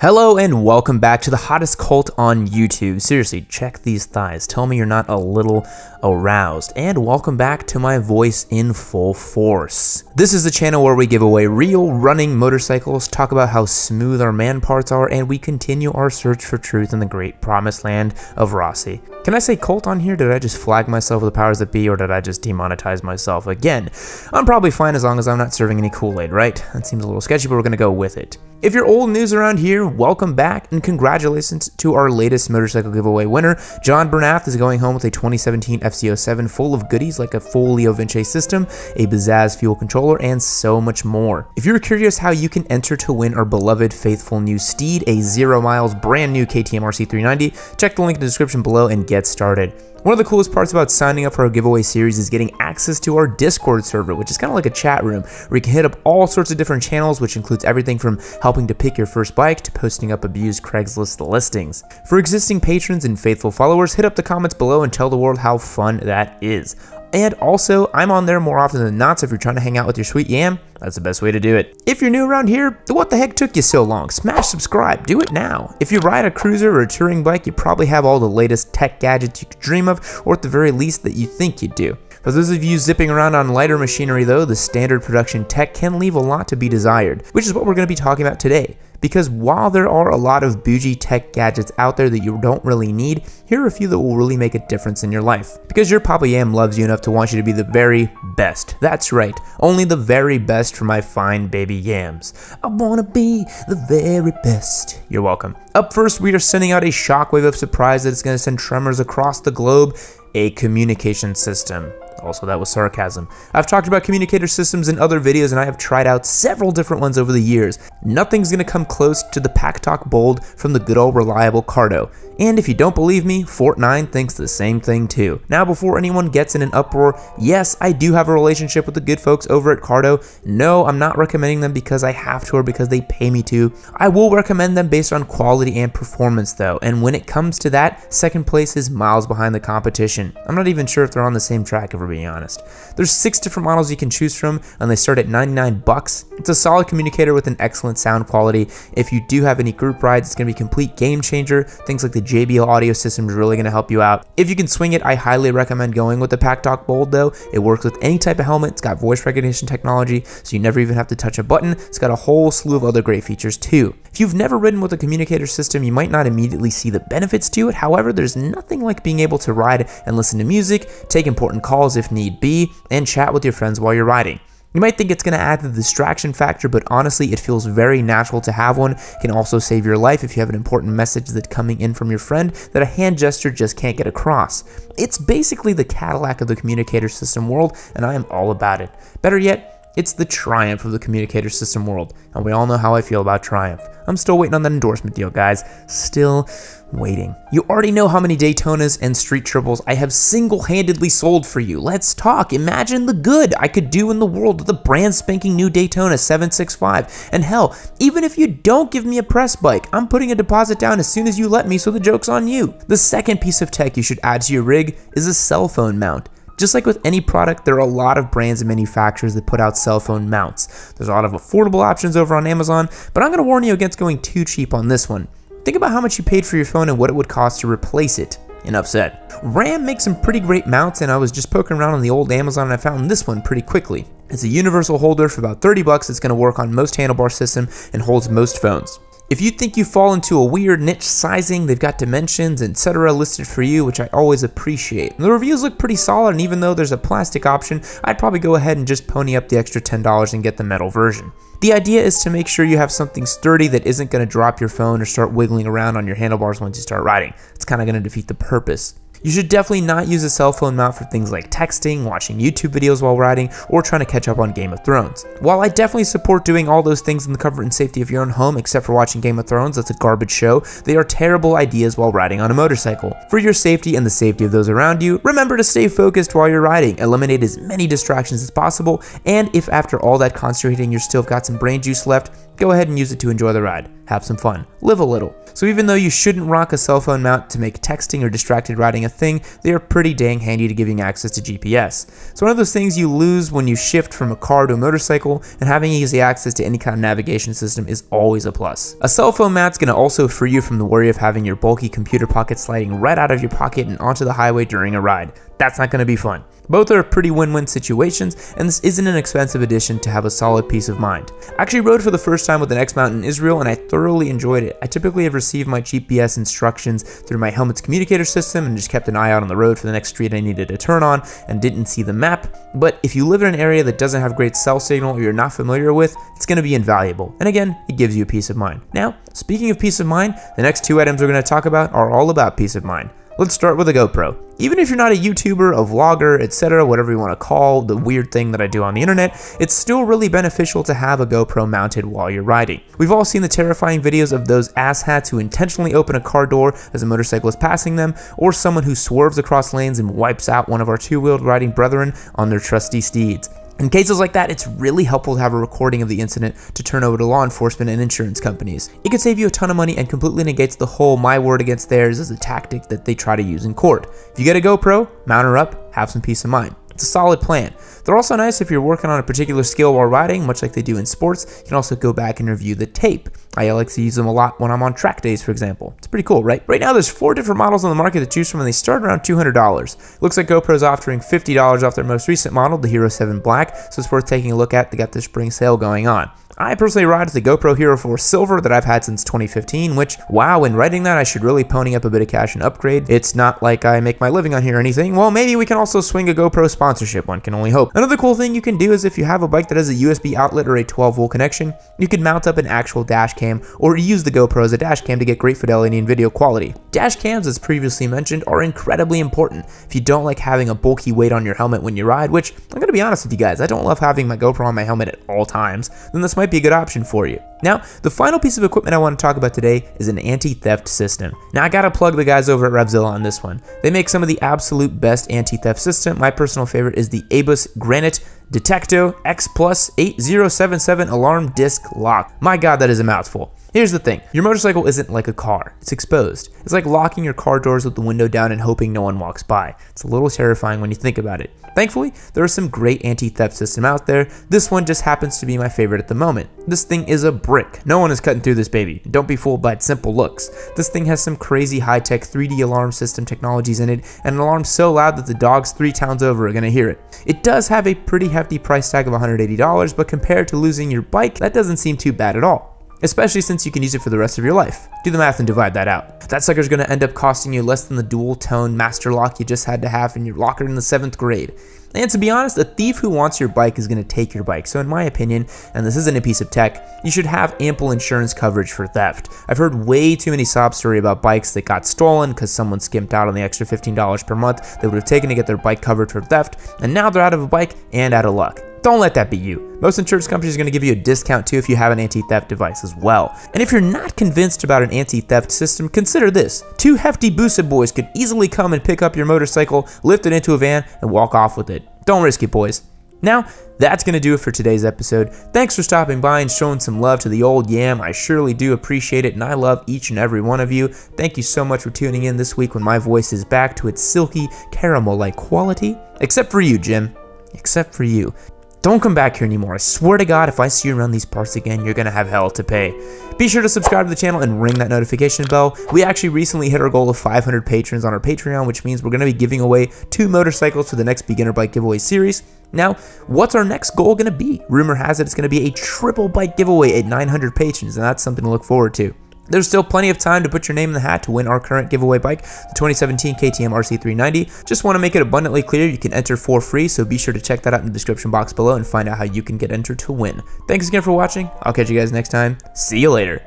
Hello and welcome back to the hottest cult on YouTube. Seriously, check these thighs. Tell me you're not a little aroused. And welcome back to my voice in full force. This is the channel where we give away real running motorcycles, talk about how smooth our man parts are, and we continue our search for truth in the great promised land of Rossi. Can I say cult on here? Did I just flag myself with the powers that be, or did I just demonetize myself again? I'm probably fine as long as I'm not serving any Kool-Aid, right? That seems a little sketchy, but we're gonna go with it. If you're old news around here, welcome back and congratulations to our latest motorcycle giveaway winner. John Bernath is going home with a 2017 FCO7 full of goodies like a full Leo Vinci system, a Bazzaz fuel controller, and so much more. If you're curious how you can enter to win our beloved faithful new steed, a 0 miles brand new KTM RC390, check the link in the description below and get started. One of the coolest parts about signing up for our giveaway series is getting access to our Discord server, which is kind of like a chat room where you can hit up all sorts of different channels, which includes everything from helping to pick your first bike to posting up abused Craigslist listings. For existing patrons and faithful followers, hit up the comments below and tell the world how fun that is. And also, I'm on there more often than not, so if you're trying to hang out with your sweet yam, that's the best way to do it. If you're new around here, what the heck took you so long? Smash subscribe, do it now. If you ride a cruiser or a touring bike, you probably have all the latest tech gadgets you could dream of, or at the very least that you think you do. For those of you zipping around on lighter machinery though, the standard production tech can leave a lot to be desired, which is what we're going to be talking about today. Because while there are a lot of bougie tech gadgets out there that you don't really need, here are a few that will really make a difference in your life. Because your Papa Yam loves you enough to want you to be the very best. That's right, only the very best for my fine baby yams. I wanna be the very best. You're welcome. Up first, we are sending out a shockwave of surprise that is gonna send tremors across the globe, a communication system. Also, that was sarcasm. I've talked about communicator systems in other videos, and I have tried out several different ones over the years. Nothing's gonna come close to the Packtalk Bold from the good old reliable Cardo. And if you don't believe me, FortNine thinks the same thing too. Now, before anyone gets in an uproar, yes, I do have a relationship with the good folks over at Cardo. No, I'm not recommending them because I have to or because they pay me to. I will recommend them based on quality and performance though, and when it comes to that, second place is miles behind the competition. I'm not even sure if they're on the same track, if we're being honest. There's 6 different models you can choose from, and they start at 99 bucks. It's a solid communicator with an excellent sound quality. If you do have any group rides, it's gonna be a complete game changer. Things like the JBL audio system is really going to help you out. If you can swing it, I highly recommend going with the Packtalk Bold though. It works with any type of helmet. It's got voice recognition technology, so you never even have to touch a button. It's got a whole slew of other great features too. If you've never ridden with a communicator system, you might not immediately see the benefits to it. However, there's nothing like being able to ride and listen to music, take important calls if need be, and chat with your friends while you're riding. You might think it's going to add to the distraction factor, but honestly, it feels very natural to have one. It can also save your life if you have an important message that's coming in from your friend that a hand gesture just can't get across. It's basically the Cadillac of the communicator system world, and I am all about it. Better yet, it's the Triumph of the communicator system world, and we all know how I feel about Triumph. I'm still waiting on that endorsement deal, guys. Still waiting. You already know how many Daytonas and street triples I have single-handedly sold for you. Let's talk. Imagine the good I could do in the world with a brand spanking new Daytona 765. And hell, even if you don't give me a press bike, I'm putting a deposit down as soon as you let me, so the joke's on you. The second piece of tech you should add to your rig is a cell phone mount. Just like with any product, there are a lot of brands and manufacturers that put out cell phone mounts. There's a lot of affordable options over on Amazon, but I'm going to warn you against going too cheap on this one. Think about how much you paid for your phone and what it would cost to replace it. Enough said. RAM makes some pretty great mounts, and I was just poking around on the old Amazon and I found this one pretty quickly. It's a universal holder for about 30 bucks. It's going to work on most handlebar system and holds most phones. If you think you fall into a weird niche sizing, they've got dimensions, etc. listed for you, which I always appreciate. And the reviews look pretty solid, and even though there's a plastic option, I'd probably go ahead and just pony up the extra $10 and get the metal version. The idea is to make sure you have something sturdy that isn't going to drop your phone or start wiggling around on your handlebars once you start riding. It's kind of going to defeat the purpose. You should definitely not use a cell phone mount for things like texting, watching YouTube videos while riding, or trying to catch up on Game of Thrones. While I definitely support doing all those things in the comfort and safety of your own home, except for watching Game of Thrones, that's a garbage show, they are terrible ideas while riding on a motorcycle. For your safety and the safety of those around you, remember to stay focused while you're riding, eliminate as many distractions as possible, and if after all that concentrating you still have got some brain juice left, go ahead and use it to enjoy the ride, have some fun, live a little. So even though you shouldn't rock a cell phone mount to make texting or distracted riding a thing, they are pretty dang handy to giving access to GPS. It's one of those things you lose when you shift from a car to a motorcycle, and having easy access to any kind of navigation system is always a plus. A cell phone mount's gonna also free you from the worry of having your bulky computer pocket sliding right out of your pocket and onto the highway during a ride. That's not gonna be fun. Both are pretty win-win situations, and this isn't an expensive addition to have a solid peace of mind. I actually rode for the first time with an X-Mount in Israel, and I thoroughly enjoyed it. I typically have received my GPS instructions through my helmet's communicator system and just kept an eye out on the road for the next street I needed to turn on and didn't see the map. But if you live in an area that doesn't have great cell signal or you're not familiar with, it's going to be invaluable. And again, it gives you peace of mind. Now, speaking of peace of mind, the next two items we're going to talk about are all about peace of mind. Let's start with a GoPro. Even if you're not a YouTuber, a vlogger, etc., whatever you want to call the weird thing that I do on the internet, it's still really beneficial to have a GoPro mounted while you're riding. We've all seen the terrifying videos of those asshats who intentionally open a car door as a motorcycle is passing them, or someone who swerves across lanes and wipes out one of our two-wheeled riding brethren on their trusty steeds. In cases like that, it's really helpful to have a recording of the incident to turn over to law enforcement and insurance companies. It could save you a ton of money and completely negates the whole my word against theirs as a tactic that they try to use in court. If you get a GoPro, mount her up, have some peace of mind. It's a solid plan. They're also nice if you're working on a particular skill while riding, much like they do in sports. You can also go back and review the tape. I like to use them a lot when I'm on track days, for example. It's pretty cool, right? Right now, there's 4 different models on the market to choose from, and they start around $200. Looks like GoPro's offering $50 off their most recent model, the Hero 7 Black, so it's worth taking a look at. They got this spring sale going on. I personally ride the GoPro Hero 4 Silver that I've had since 2015, which, wow, when writing that, I should really pony up a bit of cash and upgrade. It's not like I make my living on here or anything. Well, maybe we can also swing a GoPro sponsorship, one can only hope. Another cool thing you can do is if you have a bike that has a USB outlet or a 12-volt connection, you can mount up an actual dash cam or use the GoPro as a dash cam to get great fidelity and video quality. Dash cams, as previously mentioned, are incredibly important if you don't like having a bulky weight on your helmet when you ride, which, I'm gonna be honest with you guys, I don't love having my GoPro on my helmet at all times, then this might be a good option for you. Now, the final piece of equipment I want to talk about today is an anti-theft system. Now, I gotta plug the guys over at RevZilla on this one. They make some of the absolute best anti-theft system. My personal favorite is the Abus Granite Detecto X plus 8077 alarm disc lock. My God, that is a mouthful. Here's the thing, your motorcycle isn't like a car, it's exposed. It's like locking your car doors with the window down and hoping no one walks by. It's a little terrifying when you think about it. Thankfully, there are some great anti-theft systems out there. This one just happens to be my favorite at the moment. This thing is a brick. No one is cutting through this baby. Don't be fooled by its simple looks. This thing has some crazy high-tech 3D alarm system technologies in it, and an alarm so loud that the dogs 3 towns over are gonna hear it. It does have a pretty hefty price tag of $180, but compared to losing your bike, that doesn't seem too bad at all. Especially since you can use it for the rest of your life. Do the math and divide that out. That sucker's gonna end up costing you less than the dual tone master lock you just had to have in your locker in the 7th grade. And to be honest, a thief who wants your bike is gonna take your bike. So in my opinion, and this isn't a piece of tech, you should have ample insurance coverage for theft. I've heard way too many sob stories about bikes that got stolen because someone skimped out on the extra $15 per month they would have taken to get their bike covered for theft, and now they're out of a bike and out of luck. Don't let that be you. Most insurance companies are going to give you a discount too if you have an anti-theft device as well. And if you're not convinced about an anti-theft system, consider this. 2 hefty Boosa boys could easily come and pick up your motorcycle, lift it into a van, and walk off with it. Don't risk it, boys. Now, that's going to do it for today's episode. Thanks for stopping by and showing some love to the old yam. I surely do appreciate it, and I love each and every one of you. Thank you so much for tuning in this week when my voice is back to its silky, caramel-like quality. Except for you, Jim. Except for you. Don't come back here anymore. I swear to God, if I see you around these parts again, you're gonna have hell to pay. Be sure to subscribe to the channel and ring that notification bell. We actually recently hit our goal of 500 patrons on our Patreon, which means we're gonna be giving away 2 motorcycles for the next beginner bike giveaway series. Now, what's our next goal gonna be? Rumor has it it's gonna be a triple bike giveaway at 900 patrons, and that's something to look forward to. There's still plenty of time to put your name in the hat to win our current giveaway bike, the 2017 KTM RC390. Just want to make it abundantly clear you can enter for free, so be sure to check that out in the description box below and find out how you can get entered to win. Thanks again for watching. I'll catch you guys next time. See you later.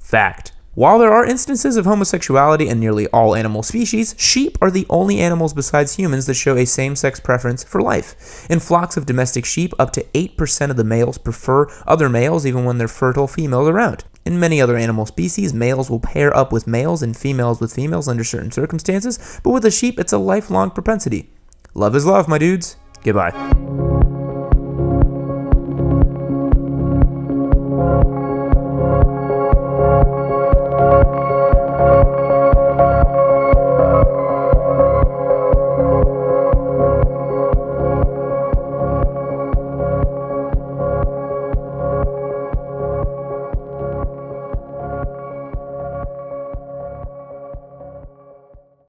Fact. While there are instances of homosexuality in nearly all animal species, sheep are the only animals besides humans that show a same-sex preference for life. In flocks of domestic sheep, up to 8% of the males prefer other males even when there are fertile females around. In many other animal species, males will pair up with males and females with females under certain circumstances, but with a sheep, it's a lifelong propensity. Love is love, my dudes. Goodbye.